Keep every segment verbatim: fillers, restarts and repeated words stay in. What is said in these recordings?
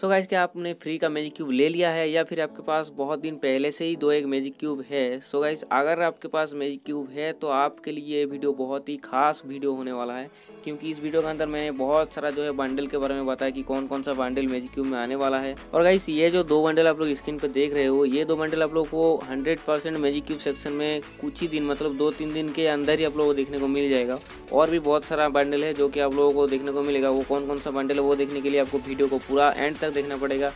So guys क्या आपने free का मैजिक क्यूब ले लिया है या फिर आपके पास बहुत दिन पहले से ही दो एक मैजिक क्यूब है। सो गाइस अगर आपके पास मैजिक क्यूब है तो आपके लिए ये वीडियो बहुत ही खास वीडियो होने वाला है, क्योंकि इस वीडियो के अंदर मैंने बहुत सारा जो है बंडल के बारे में बताया कि कौन कौन सा बंडल मैजिक क्यूब में आने वाला है। और गाइस ये जो दो बंडल आप लोग स्क्रीन पर देख रहे हो, ये दो बंडल आप लोग को hundred percent magic cube section में कुछ ही दिन मतलब दो तीन दिन के अंदर ही आप लोगों को देखने को मिल जाएगा। और भी बहुत सारा बंडल है जो कि आप लोगों को देखने को मिलेगा। वो कौन कौन सा बंडल है वो देखने के लिए आपको वीडियो को पूरा एंड देखना पड़ेगा।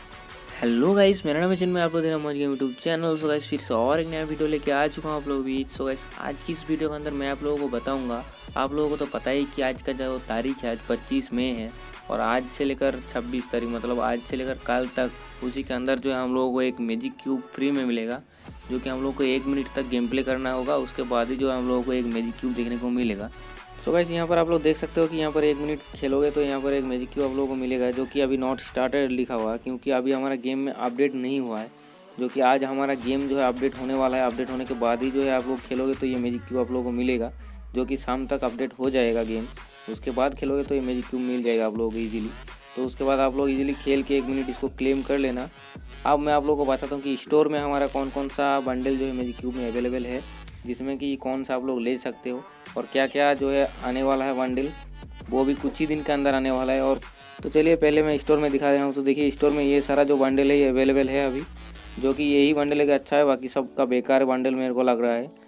हेलो गाइस, मेरा नाम है जिनमें आप लोग देखना हमारे यूट्यूब चैनल। सो गाइस फिर से और एक नया वीडियो लेके आ चुका हूँ आप लोग भी। सो गाइस आज की इस वीडियो के अंदर मैं आप लोगों को बताऊंगा, आप लोगों को तो पता ही कि आज का जो तारीख है आज पच्चीस मई है और आज से लेकर छब्बीस तारीख मतलब आज से लेकर कल तक उसी के अंदर जो है हम लोगों को एक मैजिक क्यूब फ्री में मिलेगा, जो कि हम लोग को एक मिनट तक गेम प्ले करना होगा, उसके बाद ही जो है हम लोगों को एक मैजिक क्यूब देखने को मिलेगा। सो गाइस यहाँ पर आप लोग देख सकते हो कि यहाँ पर एक मिनट खेलोगे तो यहाँ पर एक मैजिक क्यूब आप लोगों को मिलेगा, जो कि अभी नॉट स्टार्टेड लिखा हुआ है क्योंकि अभी हमारा गेम में अपडेट नहीं हुआ है, जो कि आज हमारा गेम जो है अपडेट होने वाला है। अपडेट होने के बाद ही जो है आप लोग खेलोगे तो ये मैजिक क्यूब आप लोगों को मिलेगा, जो कि शाम तक अपडेट हो जाएगा गेम, उसके बाद खेलोगे तो ये मैजिक क्यूब मिल जाएगा आप लोगों को ईजिली। तो उसके बाद आप लोग ईजिली खेल के एक मिनट इसको क्लेम कर लेना। अब मैं आप लोगों को बताता हूँ कि स्टोर में हमारा कौन कौन सा बंडल जो है मैजिक क्यूब में अवेलेबल है, जिसमें कि कौन सा आप लोग ले सकते हो और क्या क्या जो है आने वाला है बंडल, वो भी कुछ ही दिन के अंदर आने वाला है। और तो चलिए पहले मैं स्टोर में दिखा रहा हूँ। तो देखिए स्टोर में ये सारा जो बंडल है ये अवेलेबल है अभी, जो कि यही बंडल एक अच्छा है, बाकी सब का बेकार बंडल मेरे को लग रहा है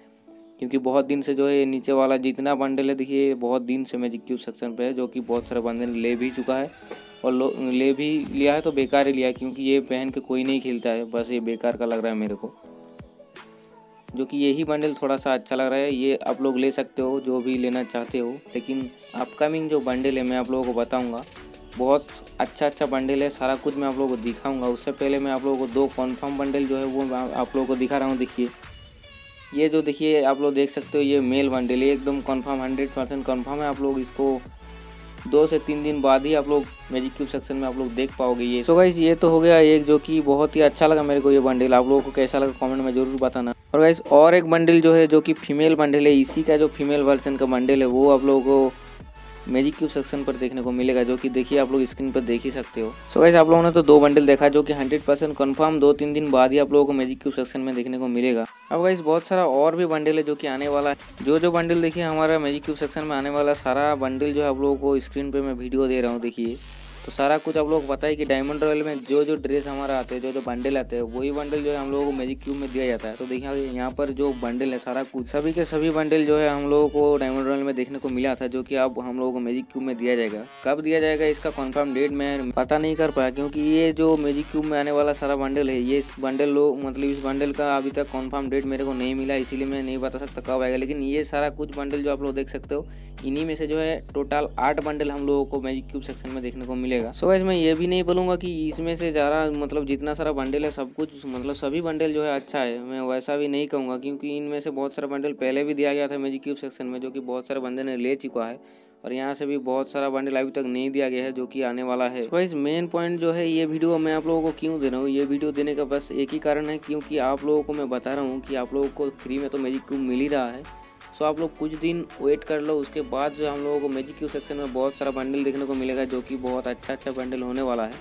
क्योंकि बहुत दिन से जो है नीचे वाला जितना बंडल है देखिए बहुत दिन से मैजिक क्यूब सेक्शन पर है, जो कि बहुत सारे बंडल ले भी चुका है और ले भी लिया है तो बेकार ही लिया है, क्योंकि ये पहन के कोई नहीं खेलता है, बस ये बेकार का लग रहा है मेरे को। जो कि यही बंडल थोड़ा सा अच्छा लग रहा है, ये आप लोग ले सकते हो जो भी लेना चाहते हो। लेकिन अपकमिंग जो बंडल है मैं आप लोगों को बताऊंगा, बहुत अच्छा अच्छा बंडल है, सारा कुछ मैं आप लोगों को दिखाऊंगा। उससे पहले मैं आप लोगों को दो कन्फर्म बंडल जो है वो मैं आप लोगों को दिखा रहा हूँ। देखिए ये जो देखिए आप लोग देख सकते हो ये मेल बंडल है, एकदम कन्फर्म हंड्रेड परसेंट कन्फर्म है। आप लोग इसको दो से तीन दिन बाद ही आप लोग मैजिक क्यूब सेक्शन में आप लोग देख पाओगे ये। सो गाइस ये तो हो गया एक, जो कि बहुत ही अच्छा लगा मेरे को ये बंडल। आप लोगों को कैसा लगा कमेंट में ज़रूर बताना। और गाइस और एक बंडल जो है जो कि फीमेल बंडल है, इसी का जो फीमेल वर्जन का बंडल है वो आप लोगों को मैजिक क्यूब सेक्शन पर देखने को मिलेगा, जो कि देखिए आप लोग स्क्रीन पर देख ही सकते हो। सो गाइस आप लोगों ने तो दो बंडल देखा जो कि हंड्रेड परसेंट कन्फर्म दो तीन दिन बाद ही आप लोगों को मैजिक क्यूब सेक्शन में देखने को मिलेगा। अब गाइस बहुत सारा और भी बंडल है जो कि आने वाला है। जो जो बंडल देखिए हमारा मैजिक क्यूब सेक्शन में आने वाला सारा बंडल जो है आप लोगों को स्क्रीन पर मैं वीडियो दे रहा हूँ। देखिए तो सारा कुछ आप लोग पता है कि डायमंड रॉयल में जो जो ड्रेस हमारा आते हैं, जो जो बंडल आते हैं, वही बंडल जो है हम लोगों को मैजिक क्यूब में दिया जाता है। तो देखिए यहाँ पर जो बंडल है सारा कुछ सभी के सभी बंडल जो है हम लोगों को डायमंड रॉयल में देखने को मिला था, जो कि अब हम लोगों को मैजिक क्यूब में दिया जाएगा। कब दिया जाएगा इसका कन्फर्म डेट मैं पता नहीं कर पाया, क्योंकि ये जो मैजिक क्यूब में आने वाला सारा बंडल है ये बंडल लोग मतलब इस बंडल का अभी तक कन्फर्म डेट मेरे को नहीं मिला, इसीलिए मैं नहीं बता सकता कब आएगा। लेकिन ये सारा कुछ बंडल जो आप लोग देख सकते हो इन्हीं में से जो है टोटल आठ बंडल हम लोगों को मैजिक क्यूब सेक्शन में देखने को मिला। सो गाइस मैं ये भी नहीं बोलूंगा कि इसमें से ज़्यादा मतलब जितना सारा बंडल है सब कुछ मतलब सभी बंडल जो है अच्छा है, मैं वैसा भी नहीं कहूँगा, क्योंकि इनमें से बहुत सारा बंडल पहले भी दिया गया था मैजिक क्यूब सेक्शन में, जो कि बहुत सारे बंदे ने ले चुका है और यहाँ से भी बहुत सारा बंडल अभी तक नहीं दिया गया है, जो कि आने वाला है। गाइस मेन पॉइंट जो है ये वीडियो मैं आप लोगों को क्यों दे रहा हूँ, ये वीडियो देने का बस एक ही कारण है, क्योंकि आप लोगों को मैं बता रहा हूँ कि आप लोगों को फ्री में तो मैजिक क्यूब मिल ही रहा है। सो आप लोग कुछ दिन वेट कर लो, उसके बाद जो हम लोगों को मैजिक क्यूब सेक्शन में बहुत सारा बंडल देखने को मिलेगा, जो कि बहुत अच्छा अच्छा बंडल होने वाला है।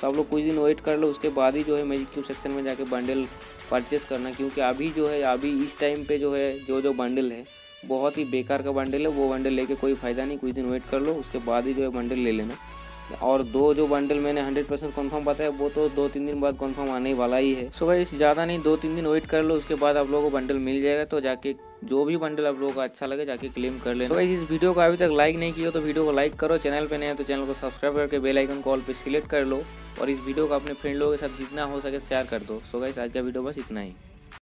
तो आप लोग कुछ दिन वेट कर लो, उसके बाद ही जो है मैजिक क्यूब सेक्शन में जाके बंडल परचेस करना, क्योंकि अभी जो है अभी इस टाइम पे जो है जो जो बंडल है बहुत ही बेकार का बंडल है, वो बंडल लेके कोई फ़ायदा नहीं। कुछ दिन वेट कर लो, उसके बाद ही जो है बंडल ले लेना। और दो जो बंडल मैंने हंड्रेड परसेंट कन्फर्म बताया वो तो दो तीन दिन बाद कन्फर्म आने वाला ही है। सो गाइस ज़्यादा नहीं, दो तीन दिन वेट कर लो, उसके बाद आप लोगों को बंडल मिल जाएगा। तो जाके जो भी बंडल आप लोगों को अच्छा लगे जाके क्लेम कर लेना। तो गाइस इस वीडियो को अभी तक लाइक नहीं किया तो वीडियो को लाइक करो, चैनल पे नए हो तो चैनल को सब्सक्राइब करके बेल आइकन को ऑल पे सिलेक्ट कर लो और इस वीडियो को अपने फ्रेंड लोगों के साथ जितना हो सके शेयर कर दो। सो गाइस आज का वीडियो बस इतना ही।